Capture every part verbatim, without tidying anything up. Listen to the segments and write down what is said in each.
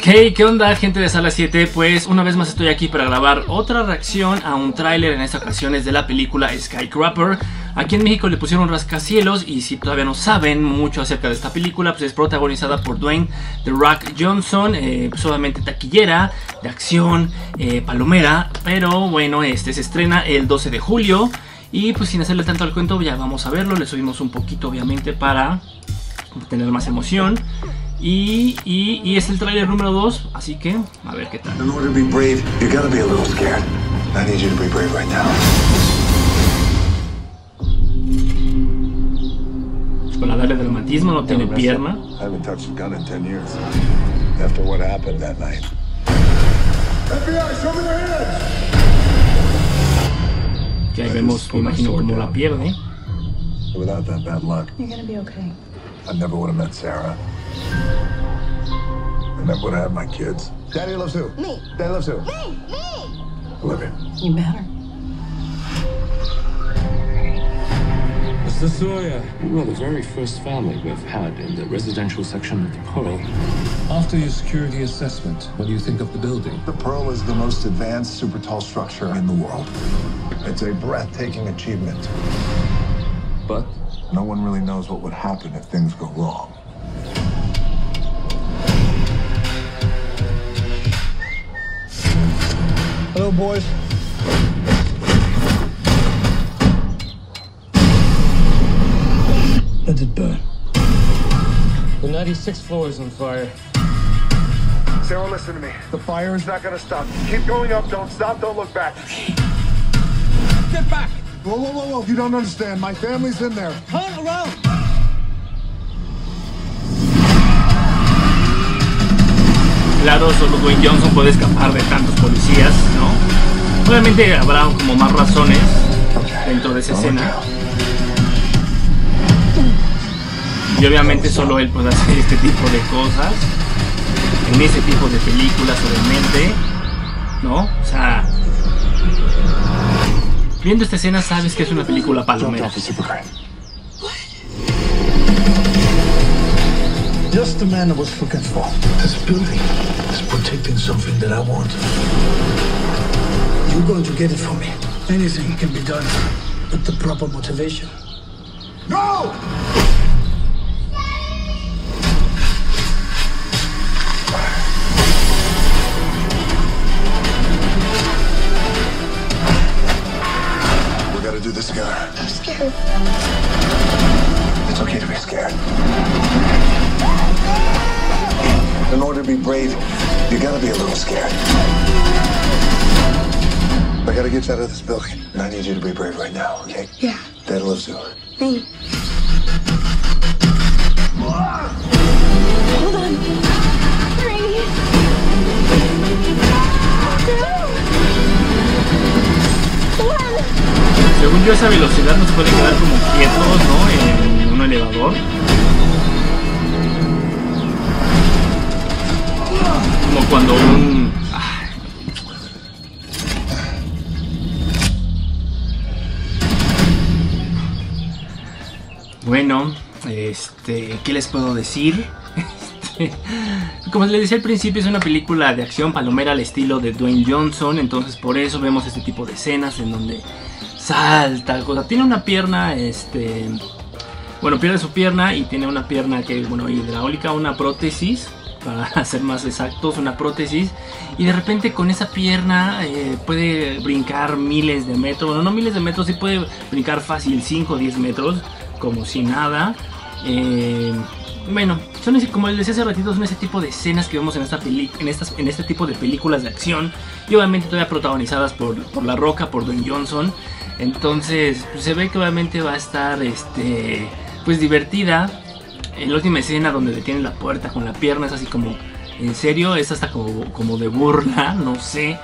Hey, ¿qué onda, gente de Sala siete? Pues una vez más estoy aquí para grabar otra reacción a un tráiler. En esta ocasión es de la película Skyscraper. Aquí en México le pusieron Rascacielos, y si todavía no saben mucho acerca de esta película, pues es protagonizada por Dwayne The Rock Johnson, eh, solamente taquillera, de acción, eh, palomera, pero bueno, este se estrena el doce de julio y pues sin hacerle tanto al cuento ya vamos a verlo. Le subimos un poquito obviamente para tener más emoción. Y, y, y es el tráiler número dos, así que a ver qué tal. In order to be brave, you gotta be a little scared. I need you to be brave right now. Para darle dramatismo, no tiene pierna. I haven't touched a gun in ten years. After what happened that night. F B I, show me their hands. Que ahí vemos, me imagino, cómo la pierde. Without that bad luck, you're gonna be okay. I never would have met Sarah. And I would have my kids. Daddy loves who? Me. Daddy loves who? Me. Me. I love him. You matter. Mister Sawyer, you are the very first family we've had in the residential section of the Pearl. After your security assessment, what do you think of the building? The Pearl is the most advanced, super tall structure in the world. It's a breathtaking achievement. But no one really knows what would happen if things go wrong. Hello, boys. Let it burn. The ninety-sixth floor is on fire. Sarah, listen to me. The fire is not gonna stop. Keep going up, don't stop, don't look back. Get back! Whoa, whoa, whoa, whoa, you don't understand. My family's in there. Turn around! Claro, solo Dwayne Johnson puede escapar de tantos policías, ¿no? Obviamente habrá como más razones dentro de esa escena. Y obviamente solo él puede hacer este tipo de cosas en ese tipo de películas, obviamente, ¿no? O sea, viendo esta escena sabes que es una película palomera. Just the man I was looking for. This building is protecting something that I want. You're going to get it for me. Anything can be done with the proper motivation. No! We gotta do this together. I'm scared. It's okay to be scared. In order to be brave, you gotta be a little scared. I gotta get you out of this building, and I need you to be brave right now, okay? Yeah. Dad loves you. Me. Hold on. Three. Two. One. Según yo, esa velocidad nos puede quedar como quietos, ¿no? En un elevador. Como cuando un... Ay. Bueno, este, ¿qué les puedo decir? Este, como les decía al principio, es una película de acción palomera al estilo de Dwayne Johnson. Entonces por eso vemos este tipo de escenas en donde salta, cosa. Tiene una pierna, este... Bueno, pierde su pierna y tiene una pierna que, bueno, hidráulica, una prótesis. Para ser más exactos, una prótesis. Y de repente con esa pierna eh, puede brincar miles de metros. Bueno, no miles de metros, sí puede brincar fácil cinco o diez metros, como si nada. eh, Bueno, son ese, como les decía hace ratito, son ese tipo de escenas que vemos en, esta peli en, estas, en este tipo de películas de acción. Y obviamente todavía protagonizadas por, por La Roca, por Dwayne Johnson. Entonces pues se ve que obviamente va a estar este, pues divertida. En la última escena donde detienen la puerta con la pierna es así como, en serio, es hasta como, como de burla, no sé.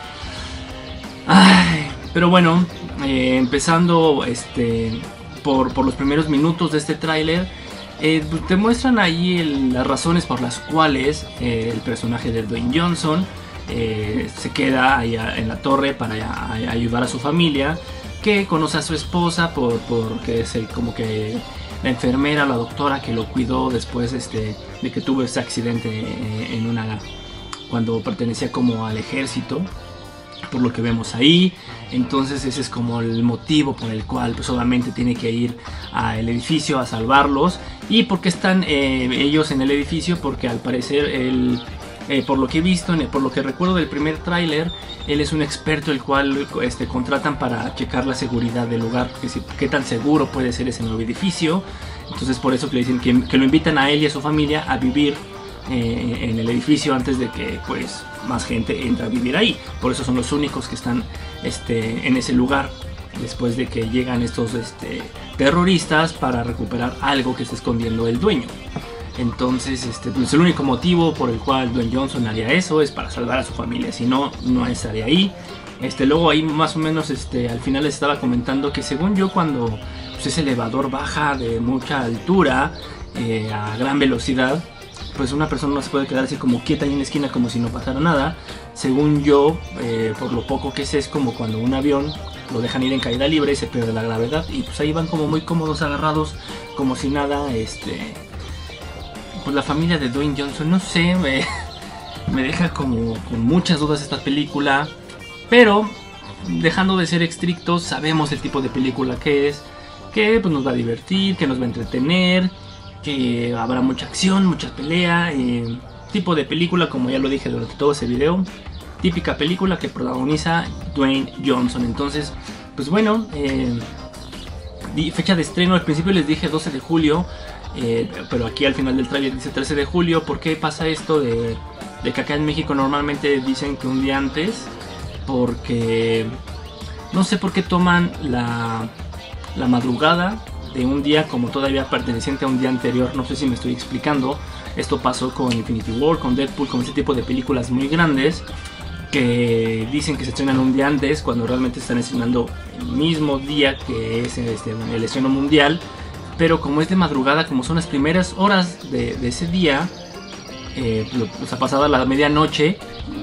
Ay, pero bueno, eh, empezando este, por, por los primeros minutos de este tráiler, eh, te muestran ahí el, las razones por las cuales eh, el personaje de Dwayne Johnson eh, se queda ahí a, en la torre para a, a ayudar a su familia, que conoce a su esposa por, por que es el, como que... la enfermera, la doctora que lo cuidó después este, de que tuvo ese accidente en una cuando pertenecía como al ejército, por lo que vemos ahí. Entonces ese es como el motivo por el cual pues obviamente tiene que ir al edificio a salvarlos. ¿Y por qué están eh, ellos en el edificio? Porque al parecer el... Eh, por lo que he visto, por lo que recuerdo del primer tráiler, él es un experto el cual este, contratan para checar la seguridad del lugar, que si, qué tan seguro puede ser ese nuevo edificio. Entonces por eso que le dicen que, que lo invitan a él y a su familia a vivir eh, en el edificio antes de que pues más gente entre a vivir ahí. Por eso son los únicos que están este, en ese lugar después de que llegan estos este, terroristas para recuperar algo que está escondiendo el dueño. Entonces, este, pues el único motivo por el cual Dwayne Johnson haría eso es para salvar a su familia. Si no, no estaría ahí. Este, luego ahí más o menos este, al final les estaba comentando que según yo, cuando pues, ese elevador baja de mucha altura eh, a gran velocidad, pues una persona no se puede quedar así como quieta ahí en la esquina como si no pasara nada. Según yo, eh, por lo poco que sé, es como cuando un avión lo dejan ir en caída libre y se pierde la gravedad. Y pues ahí van como muy cómodos, agarrados, como si nada, este... Pues la familia de Dwayne Johnson, no sé, me, me deja como con muchas dudas esta película, pero dejando de ser estrictos, sabemos el tipo de película que es, que pues, nos va a divertir, que nos va a entretener, que habrá mucha acción, mucha pelea, eh, tipo de película, como ya lo dije durante todo ese video, típica película que protagoniza Dwayne Johnson. Entonces, pues bueno, eh, fecha de estreno, al principio les dije doce de julio, Eh, pero aquí al final del tráiler dice trece de julio. ¿Por qué pasa esto de, de que acá en México normalmente dicen que un día antes? Porque no sé por qué toman la, la madrugada de un día como todavía perteneciente a un día anterior. No sé si me estoy explicando. Esto pasó con Infinity War, con Deadpool, con ese tipo de películas muy grandes que dicen que se estrenan un día antes cuando realmente están estrenando el mismo día que es este, el estreno mundial. Pero como es de madrugada, como son las primeras horas de, de ese día, eh, pues ha pasado la medianoche,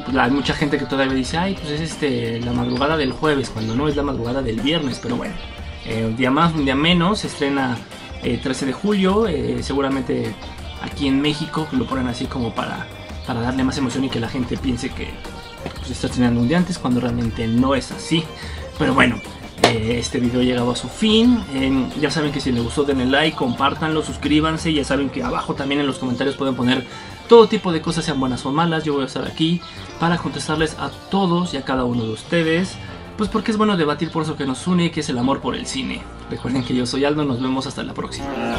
pues hay mucha gente que todavía dice, ay, pues es este, la madrugada del jueves, cuando no es la madrugada del viernes. Pero bueno, eh, un día más, un día menos, se estrena eh, trece de julio, eh, seguramente aquí en México lo ponen así como para, para darle más emoción y que la gente piense que pues, está estrenando un día antes, cuando realmente no es así. Pero bueno. Este video ha llegado a su fin. eh, Ya saben que si les gustó denle like, compártanlo, suscríbanse. Ya saben que abajo también en los comentarios pueden poner todo tipo de cosas, sean buenas o malas. Yo voy a estar aquí para contestarles a todos y a cada uno de ustedes, pues porque es bueno debatir por eso que nos une, que es el amor por el cine. Recuerden que yo soy Aldo, nos vemos hasta la próxima.